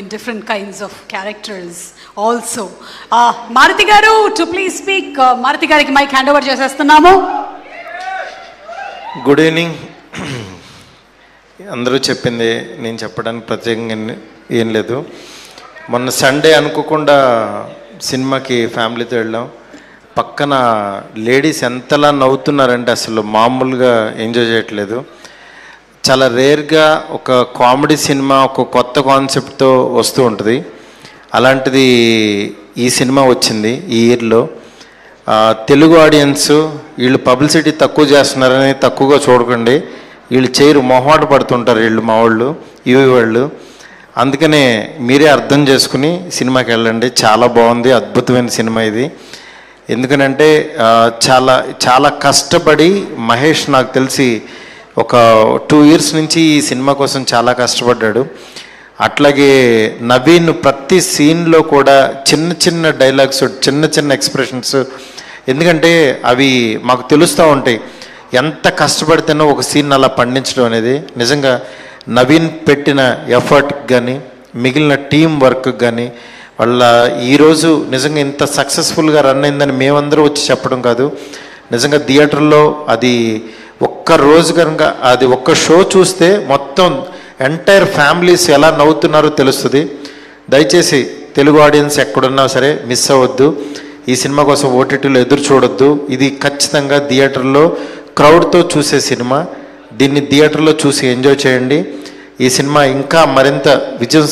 in different kinds of characters also. Maruthi Garu, to please speak. Maruthi Garu, mic handover chestunnamu. Good evening. అందరూ చెప్పింది నేను చెప్పడానికి ప్రత్యేకంగా ఏం లేదు. మొన్న సండే అనుకోకుండా సినిమాకి ఫ్యామిలీతో వెళ్ళాం. పక్కన లేడీస్ ఎంతలా నవ్వుతున్నారంటే అసలు మామూలుగా ఎంజాయ్ చేయట్లేదు. చాలా రేర్గా ఒక కామెడీ సినిమా ఒక కొత్త కాన్సెప్ట్తో వస్తూ ఉంటుంది. అలాంటిది ఈ సినిమా వచ్చింది ఈ ఇయర్లో. తెలుగు ఆడియన్స్ వీళ్ళు పబ్లిసిటీ తక్కువ చేస్తున్నారని తక్కువగా చూడకండి. వీళ్ళు చేయరు, మొహమాట పడుతుంటారు వీళ్ళు, మా వాళ్ళు, ఇవి వాళ్ళు. అందుకనే మీరే అర్థం చేసుకుని సినిమాకి వెళ్ళండి. చాలా బాగుంది, అద్భుతమైన సినిమా ఇది. ఎందుకనంటే చాలా చాలా కష్టపడి మహేష్, నాకు తెలిసి ఒక 2 years నుంచి ఈ సినిమా కోసం చాలా కష్టపడ్డాడు. అట్లాగే నవీన్ ప్రతి సీన్లో కూడా చిన్న చిన్న డైలాగ్స్, చిన్న చిన్న ఎక్స్ప్రెషన్స్, ఎందుకంటే అవి మాకు తెలుస్తూ ఉంటాయి ఎంత కష్టపడితేనో ఒక సీన్ అలా పండించడం అనేది. నిజంగా నవీన్ పెట్టిన ఎఫర్ట్ కానీ మిగిలిన టీం వర్క్ కానీ వాళ్ళ ఈరోజు నిజంగా ఇంత సక్సెస్ఫుల్గా రన్ అయిందని మేమందరూ వచ్చి చెప్పడం కాదు. నిజంగా థియేటర్లో అది ఒక్క రోజు కనుక అది ఒక్క షో చూస్తే మొత్తం ఎంటైర్ ఫ్యామిలీస్ ఎలా నవ్వుతున్నారో తెలుస్తుంది. దయచేసి తెలుగు ఆడియన్స్ ఎక్కడున్నా సరే మిస్ అవ్వద్దు. ఈ సినిమా కోసం ఓటీటీలో ఎదురు చూడొద్దు. ఇది ఖచ్చితంగా థియేటర్లో క్రౌడ్తో చూసే సినిమా. దీన్ని థియేటర్లో చూసి ఎంజాయ్ చేయండి. ఈ సినిమా ఇంకా మరింత విజయం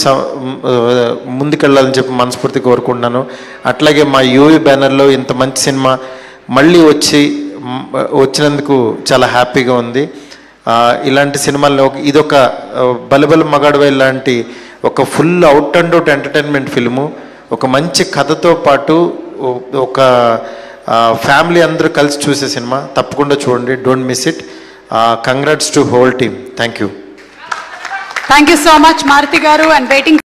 ముందుకెళ్ళాలని చెప్పి మనస్ఫూర్తి కోరుకుంటున్నాను. అట్లాగే మా యూవి బ్యానర్లో ఇంత మంచి సినిమా మళ్ళీ వచ్చినందుకు చాలా హ్యాపీగా ఉంది. ఇలాంటి సినిమాల్లో ఇదొక బలబల మగాడవై లాంటి ఒక full out and out entertainment film. ఒక మంచి కథతో పాటు ఒక ఫ్యామిలీ అందరూ కలిసి చూసే సినిమా. తప్పకుండా చూడండి, don't miss it. Congrats to whole team. Thank you. Thank you so much, Maruthi Garu, and waiting.